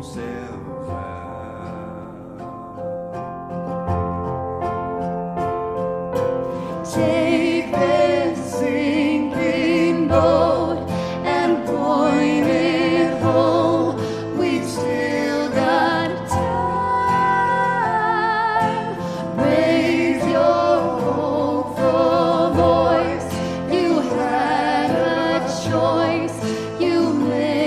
himself out. Take this sinking boat and point it home. We've still got time. Raise your hopeful voice. You had a choice. You made.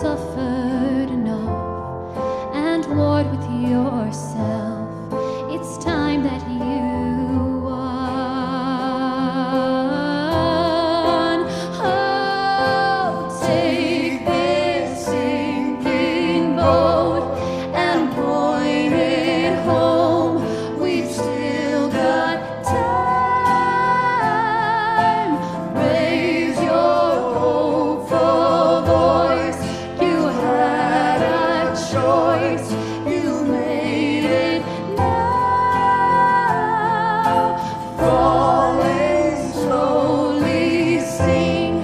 Suffered enough and warred with yourself. It's time that you won. Oh, take this sinking boat and point it home. We've still got time. Raise your hope for. You made it now. Falling slowly, sing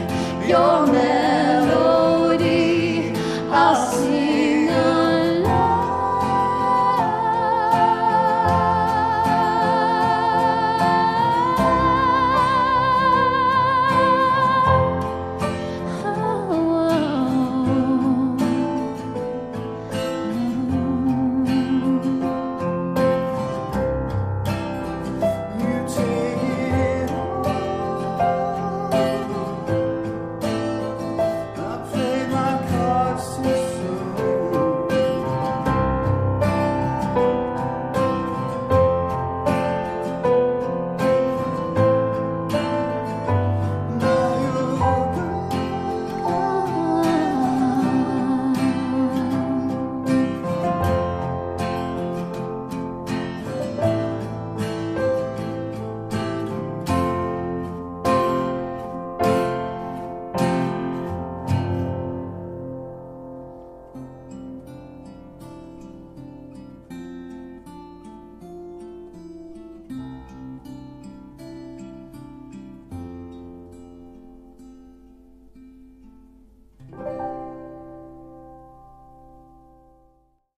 your melody. I'll sing.